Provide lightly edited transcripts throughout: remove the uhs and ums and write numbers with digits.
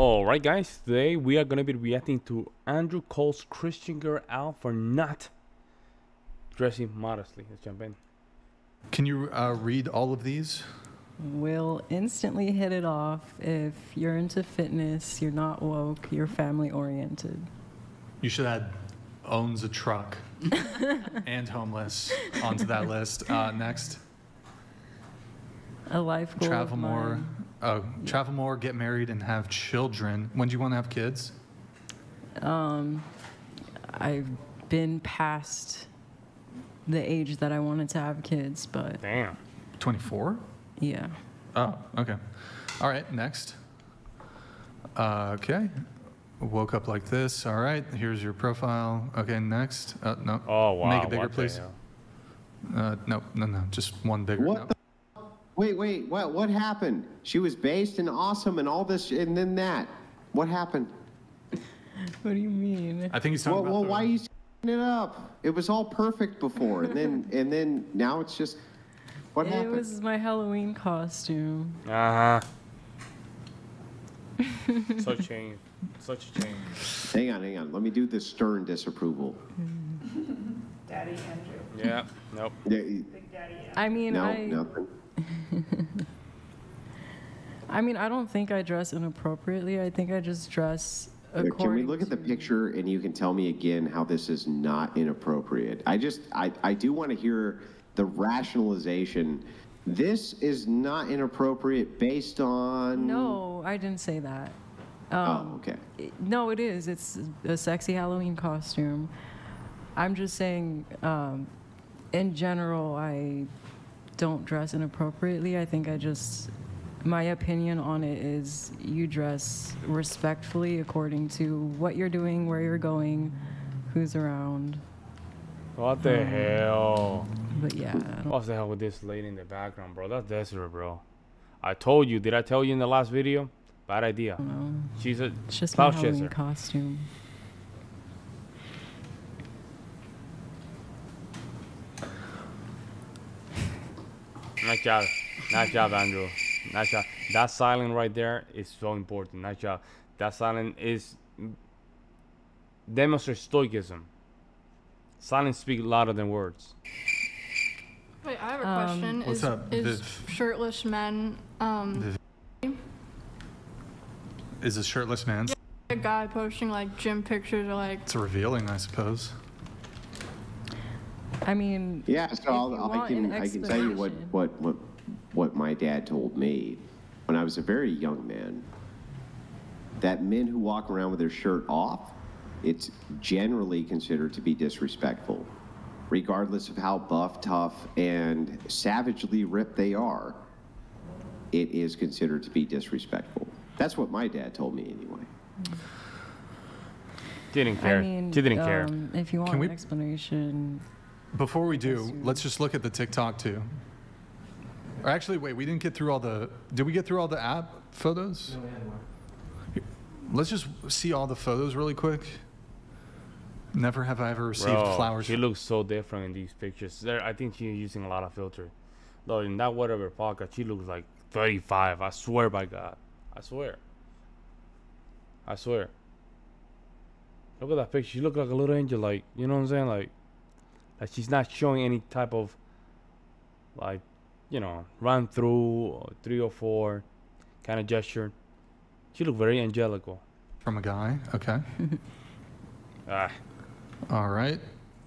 Alright guys, today we are going to be reacting to Andrew calls Christian girl out for not dressing modestly. Let's jump in. Can you read all of these? We'll instantly hit it off if you're into fitness, you're not woke, you're family oriented. You should add owns a truck and homeless onto that list. Next. A life goal. Travel more. Oh, travel more, get married, and have children. When do you want to have kids? I've been past the age that I wanted to have kids, but... Damn. 24? Yeah. Oh, okay. All right, next. Okay. Woke up like this. All right, here's your profile. Okay, next. No. Oh, wow. Make it bigger, please. No. Just one bigger. What? No. Wait, what happened? She was based and awesome and all this, and then that. What happened? What do you mean? I think he's talking about... Well, why are you it up? It was all perfect before, and then now it's just... What happened? It was my Halloween costume. Such a change. Hang on. Let me do the stern disapproval. Daddy Andrew. Yeah, nope. Big Daddy Andrew. I mean, no, nothing. I mean, I don't think I dress inappropriately. I think I just dress according to... Can we look at the picture and you can tell me again how this is not inappropriate? I do want to hear the rationalization. This is not inappropriate based on... No, I didn't say that. Okay. No, it is. It's a sexy Halloween costume. I'm just saying, in general, I... don't dress inappropriately. I think my opinion on it is you dress respectfully according to what you're doing, where you're going, who's around. What the hell? But yeah. What the hell with this lady in the background, bro? That's Desiree, bro. I told you. Did I tell you in the last video? Bad idea. She's a... It's just my Halloween costume. Nice job. Nice job, Andrew. Nice job. That silent right there is so important. Nice job. That silent is... demonstrates stoicism. Silence speaks louder than words. Wait, I have a question. What's up? Is shirtless men... Is a shirtless man? Yeah, a guy posting, like, gym pictures or, like... It's revealing, I suppose. I mean, yeah, so I can tell you what my dad told me when I was a very young man, that men who walk around with their shirt off, it's generally considered to be disrespectful, regardless of how buff, tough, and savagely ripped they are. It is considered to be disrespectful. That's what my dad told me anyway. Didn't care. I mean, she didn't care. If you want an explanation... Before we do, let's just look at the TikTok too. Or actually, wait, we didn't get through all the... Did we get through all the app photos? No, we had one. Let's just see all the photos really quick. Never have I ever received flowers. She looks so different in these pictures. I think she's using a lot of filters. Though in that whatever pocket, she looks like 35. I swear by God. I swear. Look at that picture. She looks like a little angel. Like, you know what I'm saying? Like she's not showing any type of, like, you know, run through or 3 or 4 kind of gesture. She looked very angelical. From a guy, okay. All right,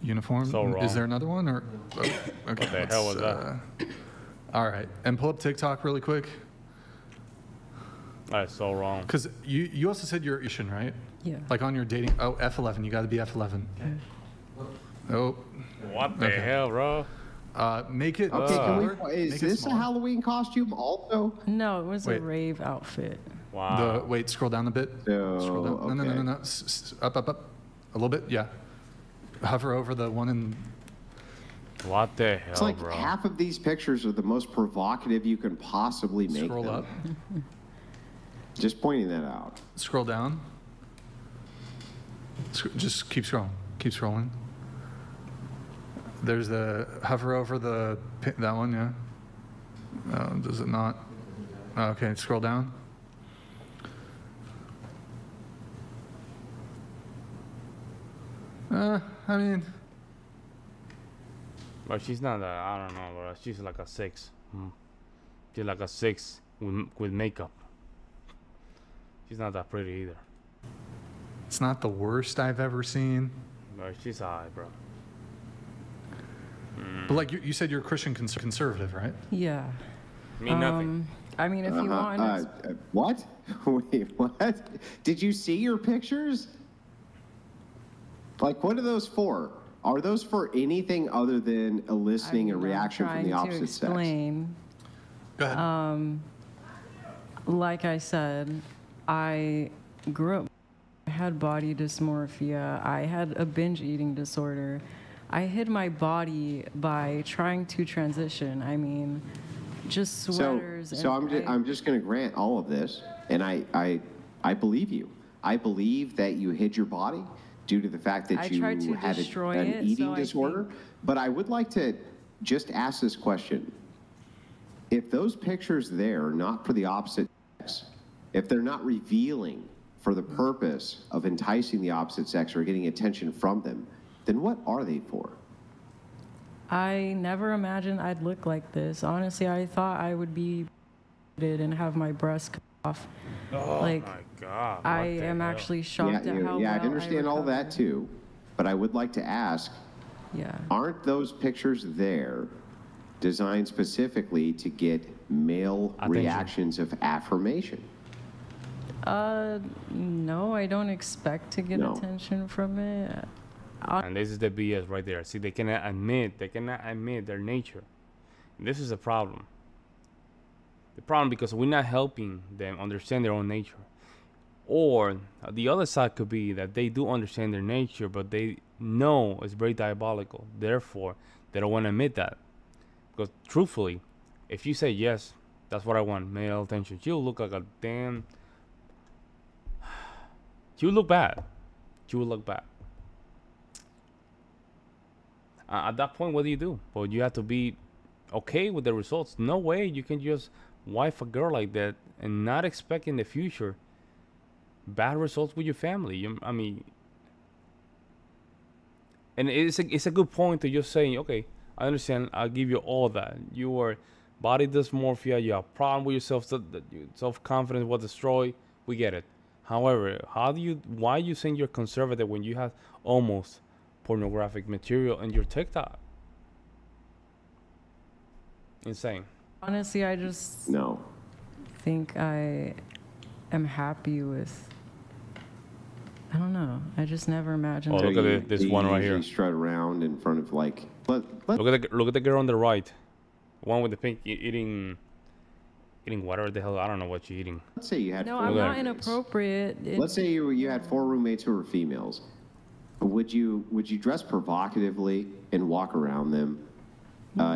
uniform. So wrong. Is there another one or? Oh, okay. What the hell was that? All right, and pull up TikTok really quick. That's so wrong. Because you also said you're Asian, right? Yeah. Like on your dating. Oh, F11. You got to be F11. Okay. Oh. What the hell, bro? Make it... Okay, is this a Halloween costume also? No, it was a rave outfit. Wow. Wait, scroll down a bit. Scroll down. Okay. No. Up. A little bit, yeah. Hover over the one in... What the hell, it's like, bro? Half of these pictures are the most provocative you can possibly make. Scroll up. Just pointing that out. Scroll down. Just keep scrolling. Keep scrolling. There's the hover over the that one, yeah. Does it not? Okay, scroll down. I mean... But she's not a, I don't know, bro. She's like a 6. She's like a 6 with makeup. She's not that pretty either. It's not the worst I've ever seen. Bro, she's high, bro. But like you said, you're a Christian conservative, right? Yeah. Nothing. I mean, if you want. What? Wait, what? Did you see your pictures? Like, what are those for? Are those for anything other than eliciting a reaction from the opposite sex? I'm trying to explain. Go ahead. Like I said, I grew up. I had body dysmorphia. I had a binge eating disorder. I hid my body by trying to transition. I mean, just sweaters. So I'm just going to grant all of this, and I believe you. I believe that you hid your body due to the fact that you had an eating disorder. But I would like to just ask this question. If those pictures there are not for the opposite sex, if they're not revealing for the purpose of enticing the opposite sex or getting attention from them, then what are they for? I never imagined I'd look like this. Honestly, I thought I would be and have my breasts cut off. Oh, like, my God. I am actually shocked at how well I understand all that, too. But I would like to ask, aren't those pictures there designed specifically to get male reactions of affirmation? No, I don't expect to get attention from it. And this is the BS right there. See, they cannot admit their nature. And this is a problem. The problem because we're not helping them understand their own nature. Or the other side could be that they do understand their nature, but they know it's very diabolical. Therefore, they don't want to admit that. Because truthfully, if you say, yes, that's what I want, male attention, you'll look like a damn... You look bad. You will look bad. At that point, what do? Well, you have to be okay with the results. No way you can just wife a girl like that and not expect in the future bad results with your family. I mean, and it's a good point to just saying, okay, I understand. I'll give you all that. You are body dysmorphia. You have a problem with yourself. Self-confidence was destroyed. We get it. However, why are you saying you're conservative when you have almost pornographic material in your TikTok? Insane. Honestly, I just think I am happy with, I don't know. I just never imagined. Oh, look at this one right here. Strut around in front of like. Look at the girl on the right, one with the pink eating whatever the hell. I don't know what you're eating. Let's say you had. No, I'm not inappropriate. Let's say you had 4 roommates who were females. Would you dress provocatively and walk around them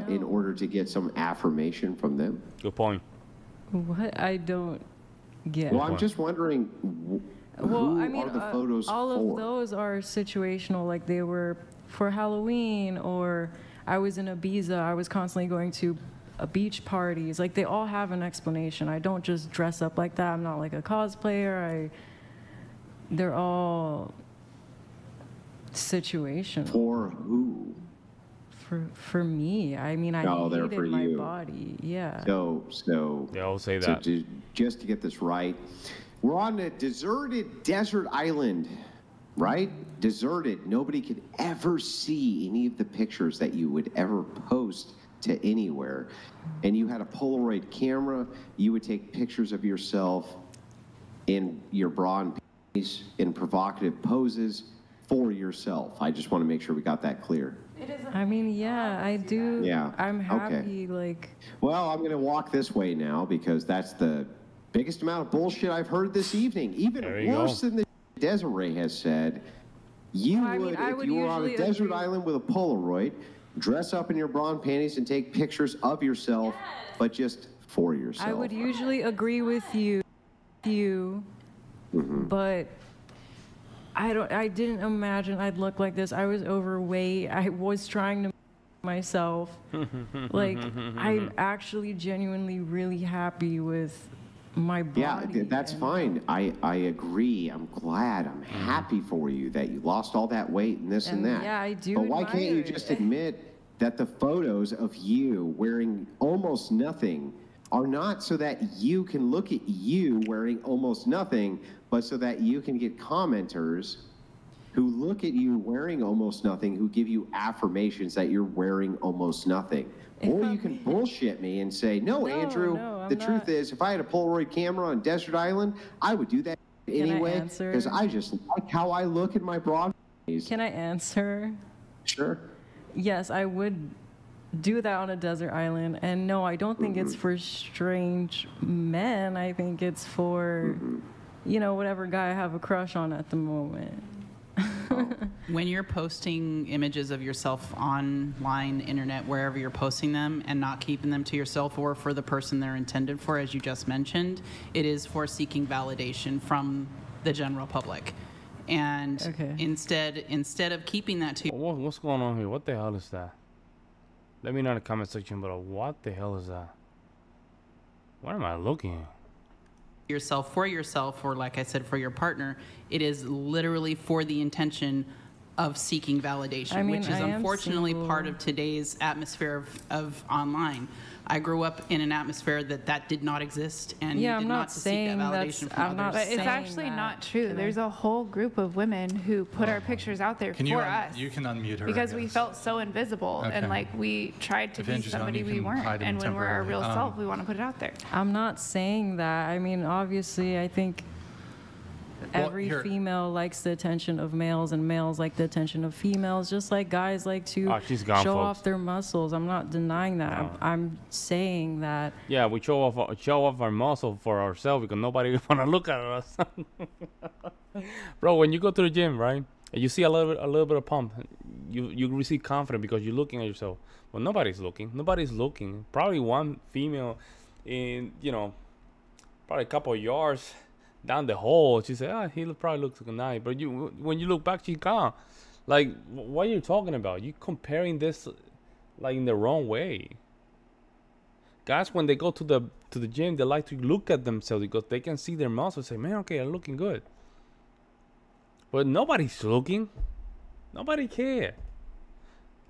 in order to get some affirmation from them? Good point. What I don't get. Well, I'm just wondering. Well, I mean, the photos all of those are situational. Like they were for Halloween, or I was in Ibiza. I was constantly going to beach parties. Like they all have an explanation. I don't just dress up like that. I'm not like a cosplayer. They're all. Situation for who? For me. I mean, I hated my body. Yeah. So they all say that. So just to get this right, we're on a deserted desert island, right? Deserted. Nobody could ever see any of the pictures that you would ever post to anywhere. And you had a Polaroid camera. You would take pictures of yourself in your bra and panties in provocative poses. For yourself. I just want to make sure we got that clear. I mean, yeah, I do. Yeah. I'm happy, like... Well, I'm going to walk this way now because that's the biggest amount of bullshit I've heard this evening. Even worse than the Desiree has said. You would, if you were on a desert island with a Polaroid, dress up in your bra and panties and take pictures of yourself, but just for yourself. I would usually agree with you, but... I didn't imagine I'd look like this. I was overweight. I was trying to myself. Like, I'm actually genuinely really happy with my body. Yeah, that's fine. I agree. I'm glad. I'm happy for you that you lost all that weight and this and that. Yeah, I do. But why can't you just admit that the photos of you wearing almost nothing are not so that you can look at you wearing almost nothing, but so that you can get commenters who look at you wearing almost nothing, who give you affirmations that you're wearing almost nothing. Or you can bullshit me and say, no, Andrew, the truth is, if I had a Polaroid camera on Desert Island, I would do that anyway, because I just like how I look in my broad. Can I answer? Sure. Yes, I would do that on a desert island. And no, I don't think it's for strange men. I think it's for, you know, whatever guy I have a crush on at the moment. When you're posting images of yourself online, internet, wherever you're posting them, and not keeping them to yourself or for the person they're intended for, as you just mentioned, it is for seeking validation from the general public. And instead of keeping that to yourself. What's going on here? What the hell is that? Let me know in the comment section below. What the hell is that? What am I looking at? Yourself, or like I said, for your partner, it is literally for the intention of seeking validation, which is unfortunately part of today's atmosphere of online. I grew up in an atmosphere that did not exist, and yeah, I'm not saying that's it's actually not true. There's a whole group of women who put our pictures out there for us. You can unmute her because we felt so invisible, and like we tried to be somebody we weren't. And when we're our real self, we want to put it out there. I'm not saying that. I mean, obviously, I think every female likes the attention of males, and males like the attention of females, just like guys like to show off their muscles. I'm not denying that. I'm saying that. Yeah, we show off our muscle for ourselves because nobody wanna look at us. Bro, when you go to the gym, right, and you see a little bit of pump, you receive confidence because you're looking at yourself. Well, nobody's looking. Nobody's looking. Probably one female in, you know, probably a couple of yards down the hole, she said, "Ah, he probably looks like a nice." But you, when you look back, she gone. Like, what are you talking about? You comparing this, like, in the wrong way. Guys, when they go to the gym, they like to look at themselves because they can see their muscles. Say, "Man, okay, I'm looking good." But nobody's looking. Nobody cares.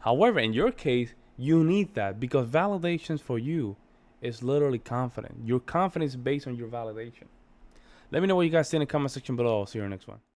However, in your case, you need that because validation for you is literally confidence. Your confidence is based on your validation. Let me know what you guys think in the comment section below. I'll see you in the next one.